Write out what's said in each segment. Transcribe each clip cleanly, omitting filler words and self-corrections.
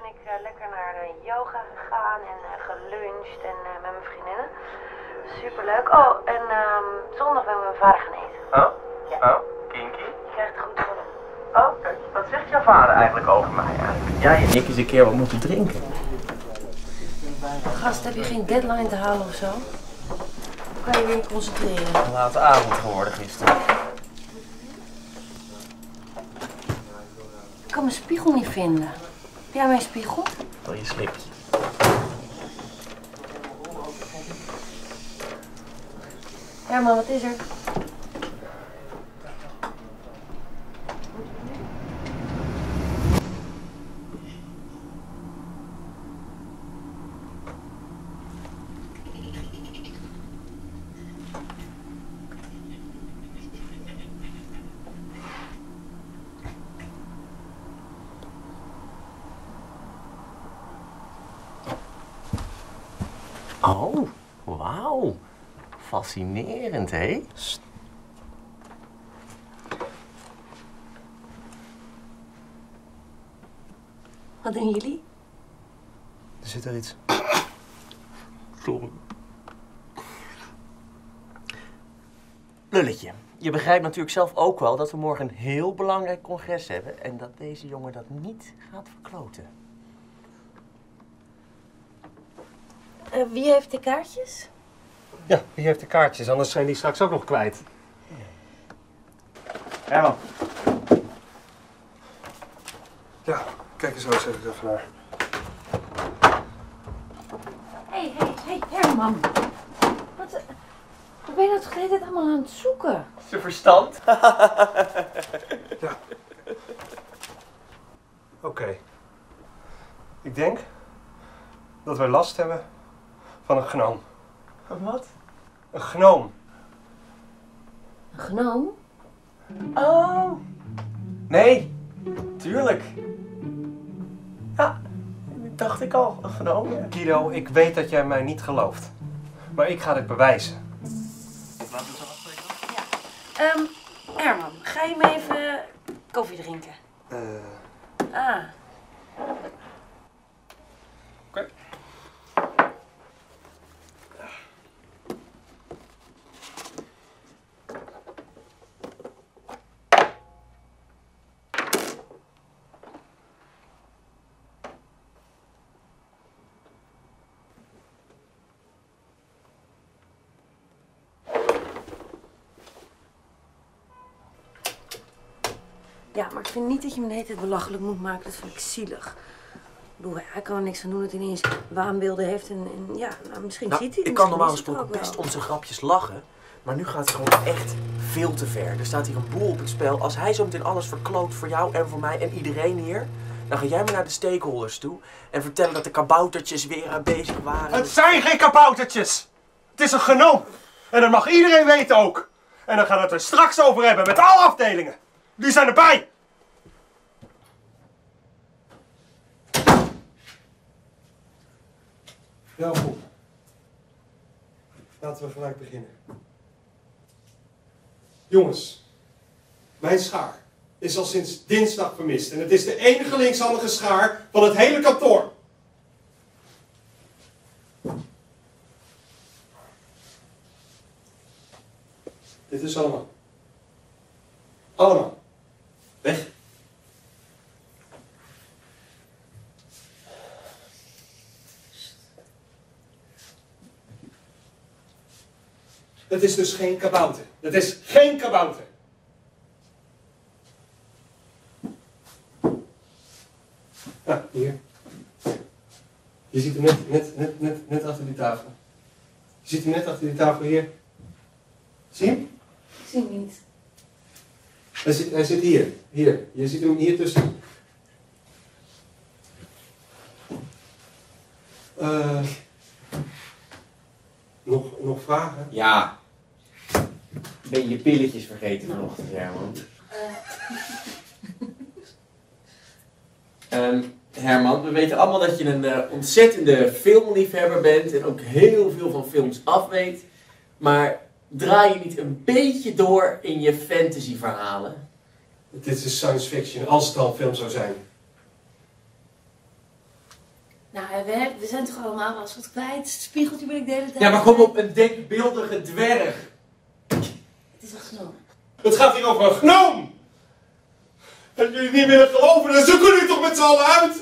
ben ik lekker naar de yoga gegaan en geluncht en met mijn vriendinnen. Superleuk. Oh, en zondag ben ik met mijn vader gaan eten. Oh? Ja. Oh, kinky. Je krijgt het goed van hem. Oh, kijk. Wat zegt jouw vader eigenlijk over mij eigenlijk? Jij en ik eens een keer wat moeten drinken. Gast, heb je geen deadline te halen of zo? Hoe kan je weer concentreren? Een late avond geworden gisteren. Ik kan mijn spiegel niet vinden. Heb jij mijn spiegel? Wil je slipje. Herman, wat is er? Oh, wauw. Fascinerend, hè? Sst. Wat doen jullie? Er zit er iets. Sorry. Lulletje, je begrijpt natuurlijk zelf ook wel dat we morgen een heel belangrijk congres hebben en dat deze jongen dat niet gaat verkloten. Wie heeft de kaartjes? Ja, wie heeft de kaartjes? Anders zijn die straks ook nog kwijt. Herman. Ja, kijk eens, zeg ik even naar. Hé, Herman. Wat ben je dat geleden allemaal aan het zoeken? Zijn verstand? Ja. Oké. Ik denk dat wij last hebben van een gnoom. Wat? Een gnoom. Een gnoom? Oh. Nee, tuurlijk. Ja, dat dacht ik al. Een gnoom. Guido, ik weet dat jij mij niet gelooft. Maar ik ga dit bewijzen. Laten we het zo afspreken. Ja. Herman, ga je me even koffie drinken? Oké. Ja, maar ik vind niet dat je me de hele tijd belachelijk moet maken. Dat vind ik zielig. Ik bedoel, hij kan er niks aan doen dat hij ineens waanbeelden heeft en ja, nou, misschien nou, ziet hij het. Ik kan normaal gesproken best om zijn grapjes lachen, maar nu gaat het gewoon echt veel te ver. Er staat hier een boel op het spel. Als hij zo meteen alles verkloot voor jou en voor mij en iedereen hier, dan ga jij maar naar de stakeholders toe en vertellen dat de kaboutertjes weer bezig waren. Het zijn geen kaboutertjes! Het is een gnoom! En dat mag iedereen weten ook! En dan gaan we het er straks over hebben met alle afdelingen! Die zijn erbij! Nou goed. Laten we gelijk beginnen. Jongens, mijn schaar is al sinds dinsdag vermist. En het is de enige linkshandige schaar van het hele kantoor. Dit is allemaal. Allemaal. Weg. Dat is dus geen kabouter. Dat is geen kabouter. Nou, hier. Je ziet hem net achter die tafel. Je ziet hem net achter die tafel hier. Zie je hem? Ik zie hem niet. Hij zit hier. Hier. Je ziet hem hier tussen. Nog vragen? Ja. Ben je pilletjes vergeten vanochtend, Herman? Herman, we weten allemaal dat je een ontzettende filmliefhebber bent en ook heel veel van films af weet. Maar draai je niet een beetje door in je fantasyverhalen? Dit is science fiction, als het al een film zou zijn. Nou, we zijn toch allemaal wel wat kwijt. Spiegeltje ben ik de hele tijd. Ja, maar kom op, een denkbeeldige dwerg. Het is een gnoom. Het gaat hier over een gnoom. En jullie niet willen geloven, dan zoeken jullie toch met z'n allen uit.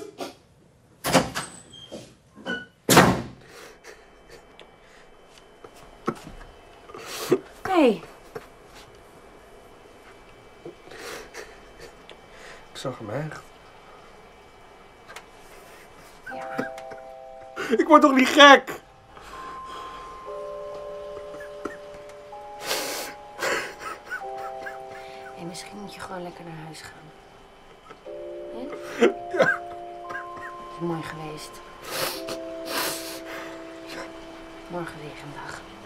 Hey. Ik zag hem echt. Ja. Ik word toch niet gek? Hey, misschien moet je gewoon lekker naar huis gaan. Hè? Ja. Het is mooi geweest. Morgen weer een dag.